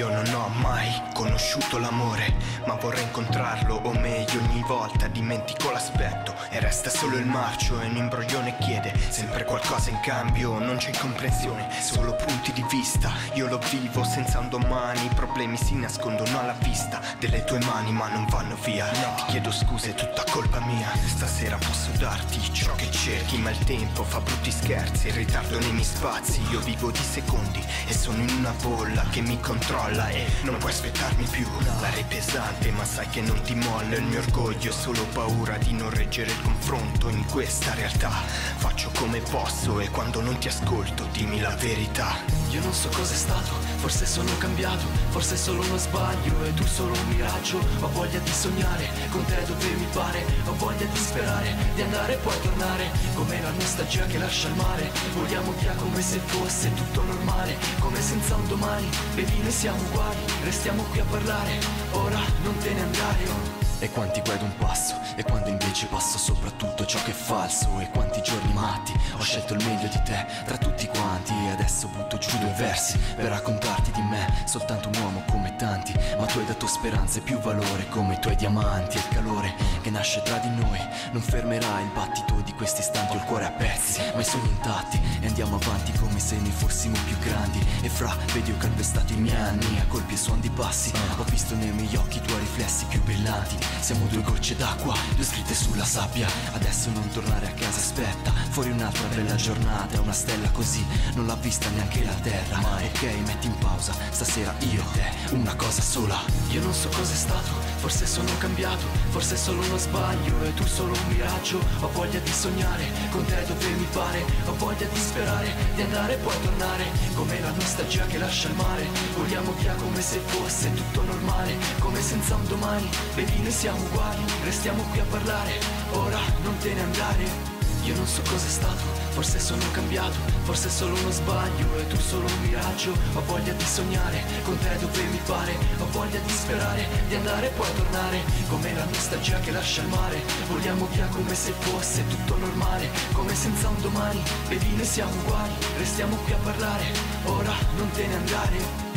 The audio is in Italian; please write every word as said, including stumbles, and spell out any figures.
Io non ho mai conosciuto l'amore, ma vorrei incontrarlo, o meglio ogni volta dimentico l'aspetto e resta solo il marcio e un imbroglione chiede sempre qualcosa in cambio. Non c'è incomprensione, solo punti di vista. Io lo vivo senza un domani, i problemi si nascondono alla vista delle tue mani ma non vanno via. Ti chiedo scuse, è tutta colpa mia. Stasera posso darti ciò che cerchi, ma il tempo fa brutti scherzi, il ritardo nei miei spazi. Io vivo di secondi e sono in una bolla che mi controlla e non puoi aspettarmi più. L'aria è pesante ma sai che non ti mollo. Il mio orgoglio è solo paura di non reggere il confronto. In questa realtà faccio come posso e quando non ti ascolto dimmi la verità. Io non so cos'è stato, forse sono cambiato, forse è solo uno sbaglio e tu solo un miraggio. Ho voglia di sognare con te dove mi pare, ho voglia di sperare di andare e poi tornare, come la nostalgia che lascia il mare. Vogliamo via come se fosse tutto normale, come senza un domani. Bevi, noi siamo uguali, restiamo qui a parlare, ora non te ne andare. Oh. E quanti guido un passo, e quando invece passo soprattutto ciò che è falso. E quanti giorni matti, ho scelto il meglio di te tra tutti quanti. E adesso butto giù due versi per raccontarti di me, soltanto un uomo come tanti. Ma tu hai dato speranze più valore come i tuoi diamanti. E il calore che nasce tra di noi non fermerà il battito di questi istanti. Il cuore a pezzi, ma i sogni intatti, e andiamo avanti come se ne fossimo più grandi. E fra, vedi ho calpestato i miei anni a colpi e suon di passi, ho visto nei miei occhi i tuoi riflessi più brillanti. Siamo due gocce d'acqua, due scritte sulla sabbia. Adesso non tornare a casa, aspetta fuori un'altra bella giornata. Una stella così non l'ha vista neanche la terra. Ma ok, metti in pausa, stasera io e te, una cosa sola. Io non so cos'è stato, forse sono cambiato, forse è solo uno sbaglio e tu solo un miraggio. Ho voglia di sognare con te dove mi pare, ho voglia di sperare di andare e poi tornare, come la nostalgia che lascia il mare. Vogliamo via come se fosse tutto normale, come senza un domani. Baby, noi siamo uguali, restiamo qui a parlare, ora non te ne andare. Io non so cos'è stato, forse sono cambiato, forse è solo uno sbaglio e tu solo un miraggio. Ho voglia di sognare con te dove mi pare, ho voglia di sperare di andare e poi tornare, come la nostalgia che lascia il mare. Vogliamo via come se fosse tutto normale, come senza un domani. Baby, noi siamo uguali, restiamo qui a parlare, ora non te ne andare.